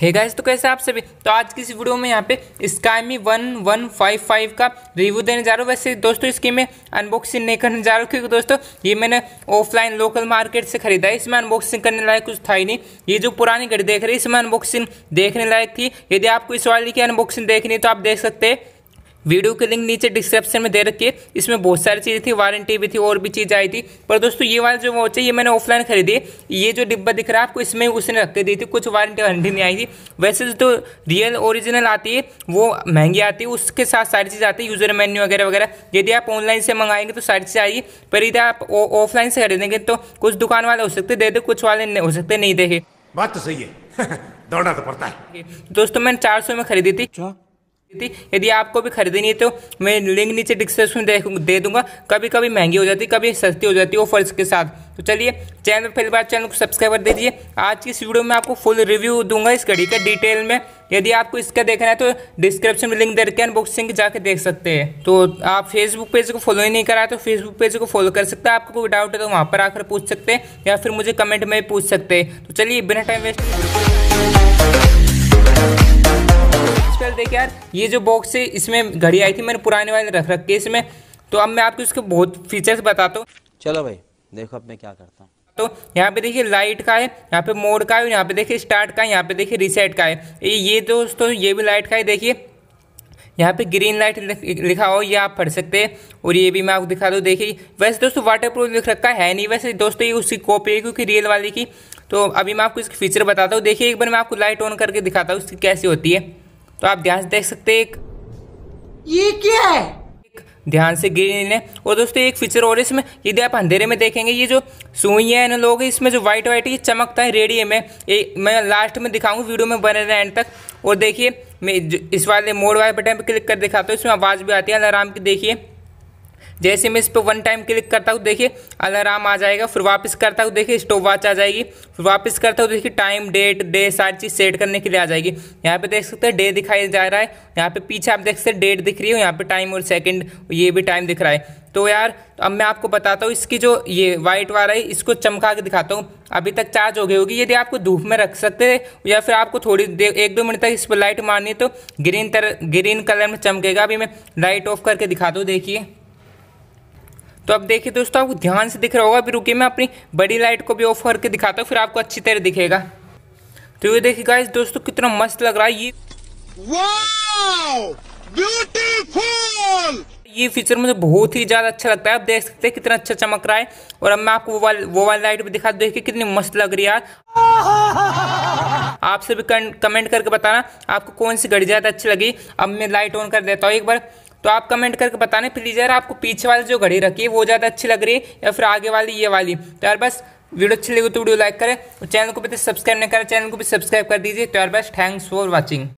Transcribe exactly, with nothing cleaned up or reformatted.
Hey guys, तो कैसे आप सभी। तो आज की इस वीडियो में यहाँ पे स्केमी ग्यारह सौ पचपन का रिव्यू देने जा रहा हूँ। वैसे दोस्तों इसकी मैं अनबॉक्सिंग नहीं करने जा रहा हूँ, क्योंकि दोस्तों ये मैंने ऑफलाइन लोकल मार्केट से खरीदा है। इसमें अनबॉक्सिंग करने लायक कुछ था ही नहीं। ये जो पुरानी घड़ी देख रही है, इसमें अनबॉक्सिंग देखने लायक थी। यदि आपको इस वाली की अनबॉक्सिंग देखनी है तो आप देख सकते हैं, वीडियो के लिंक नीचे डिस्क्रिप्शन में दे रखी है। इसमें बहुत सारी चीज़ें थी, वारंटी भी थी और भी चीज़ आई थी। पर दोस्तों ये वाला जो वॉच है ये मैंने ऑफलाइन खरीदी। ये जो डिब्बा दिख रहा है आपको, इसमें उसने रख के दी थी, कुछ वारंटी वारंटी नहीं आई थी। वैसे तो रियल ओरिजिनल आती है वो महंगी आती है, उसके साथ सारी चीज़ आती है, यूज़र मेन्यू वगैरह वगैरह। यदि आप ऑनलाइन से मंगाएंगे तो सारी चीज़ आएगी, पर यदि आप ऑफलाइन से खरीदेंगे तो कुछ दुकान वाले हो सकते दे दे, कुछ वाले हो सकते नहीं देखे। बात तो सही है, दौड़ना तो पड़ता है। दोस्तों मैंने चार सौ में खरीदी थी। यदि आपको भी खरीदनी है तो मैं लिंक नीचे डिस्क्रिप्शन में दे दूंगा। कभी कभी महंगी हो जाती है, कभी सस्ती हो जाती है ऑफर्स के साथ। तो चलिए, चैनल पहली बार चैनल को सब्सक्राइब कर दीजिए। आज की इस वीडियो में आपको फुल रिव्यू दूंगा इस घड़ी का डिटेल में। यदि आपको इसका देखना है तो डिस्क्रिप्शन में लिंक दे रखे अनबॉक्सिंग जाके देख सकते हैं। तो आप फेसबुक पेज को फॉलो ही नहीं करा तो फेसबुक पेज को फॉलो कर सकते हैं। आपको कोई डाउट है तो वहाँ पर आकर पूछ सकते हैं, या फिर मुझे कमेंट में पूछ सकते हैं। तो चलिए बिना टाइम वेस्ट, देखिए यार ये जो बॉक्स है इसमें घड़ी आई थी, मैंने पुराने वाले रख रखे इसमें। तो अब मैं आपको इसके बहुत फीचर्स बताता हूँ। चलो भाई देखो अब मैं क्या करता हूँ। तो यहाँ पे देखिए लाइट का है, यहाँ पे मोड का है, यहाँ पे देखिए स्टार्ट का है, यहाँ पे देखिए रीसेट का है। ये दोस्तों ये भी लाइट का है। देखिए यहाँ पे ग्रीन लाइट लिखा हो, ये आप पढ़ सकते हैं। और ये भी मैं आपको दिखा दूँ, देखिए। वैसे दोस्तों वाटर प्रूफ लिख रखा है नहीं, वैसे दोस्तों ये उसकी कॉपी है क्योंकि रियल वाली की। तो अभी मैं आपको इसके फीचर बताता हूँ। देखिए एक बार मैं आपको लाइट ऑन करके दिखाता हूँ उसकी कैसी होती है। तो आप ध्यान से देख सकते हैं, ये क्या है, ध्यान से ग्रीन है। और दोस्तों एक फीचर और इसमें, यदि आप अंधेरे में देखेंगे ये जो सुई है एनालॉग है, इसमें जो वाइट वाइट ये चमकता है रेडियम है। ये मैं लास्ट में दिखाऊंगा, वीडियो में बने रहे एंड तक। और देखिए मैं इस वाले मोड वाले बटन पर क्लिक कर दिखाता हूँ, इसमें आवाज़ भी आती है अलार्म की। देखिए जैसे मैं इस पर वन टाइम क्लिक करता हूँ, देखिए अलार्म आ जाएगा। फिर वापस करता हूँ, देखिए स्टॉप वॉच आ जाएगी। फिर वापस करता हूँ, देखिए टाइम डेट डे सारी चीज़ सेट करने के लिए आ जाएगी। यहाँ पे देख सकते हैं डे दिखाई जा रहा है, यहाँ पे पीछे आप देख सकते हैं डेट दिख रही है, यहाँ पे टाइम और सेकंड, ये भी टाइम दिख रहा है। तो यार अब मैं आपको बताता हूँ इसकी जो ये वाइट वाला है इसको चमका के दिखाता हूँ। अभी तक चार्ज हो गई होगी, यदि आपको धूप में रख सकते हैं या फिर आपको थोड़ी देर एक दो मिनट तक इस पर लाइट मारनी है तो ग्रीन तरह ग्रीन कलर में चमकेगा। अभी मैं लाइट ऑफ करके दिखाता हूँ, देखिए। तो अब देखिए दोस्तों आपको ध्यान से दिख रहा होगा। अभी रुकिए मैं अपनी बड़ी लाइट को भी ऑफ करके दिखाता हूँ, फिर आपको अच्छी तरह दिखेगा। तो ये देखिए गाइस दोस्तों कितना मस्त लग रहा है ये। वाव ब्यूटीफुल, ये फीचर मुझे बहुत ही ज़्यादा अच्छा लगता है। आप देख सकते हैं कितना अच्छा चमक रहा है। और अब मैं आपको वो वाली वो वाली लाइट भी दिखा, देखिए कितनी मस्त लग रही है यार। आप सभी कमेंट करके बताना आपको कौन सी घड़ी ज़्यादा अच्छी लगी। अब मैं लाइट ऑन कर देता हूँ एक बार, तो आप कमेंट करके बताने प्लीज़ यार, आपको पीछे वाली जो घड़ी रखी है वो ज़्यादा अच्छी लग रही है या फिर आगे वाली ये वाली। तो यार बस वीडियो अच्छी लगी तो वीडियो लाइक करें, और चैनल को भी सब्सक्राइब नहीं करें चैनल को भी सब्सक्राइब कर दीजिए। तो यार बस थैंक्स फॉर वॉचिंग।